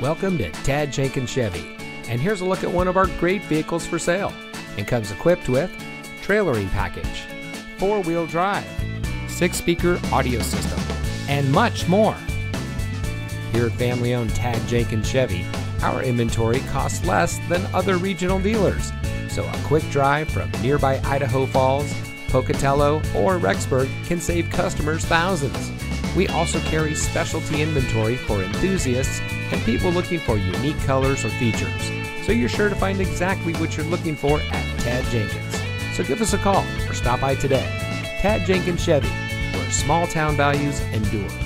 Welcome to Tadd Jenkins Chevy, and here's a look at one of our great vehicles for sale. It comes equipped with trailering package, four-wheel drive, six-speaker audio system, and much more. Here at family-owned Tadd Jenkins Chevy, our inventory costs less than other regional dealers, so a quick drive from nearby Idaho Falls, Pocatello, or Rexburg can save customers thousands. We also carry specialty inventory for enthusiasts and people looking for unique colors or features, so you're sure to find exactly what you're looking for at Tadd Jenkins. So give us a call or stop by today. Tadd Jenkins Chevy, where small town values endure.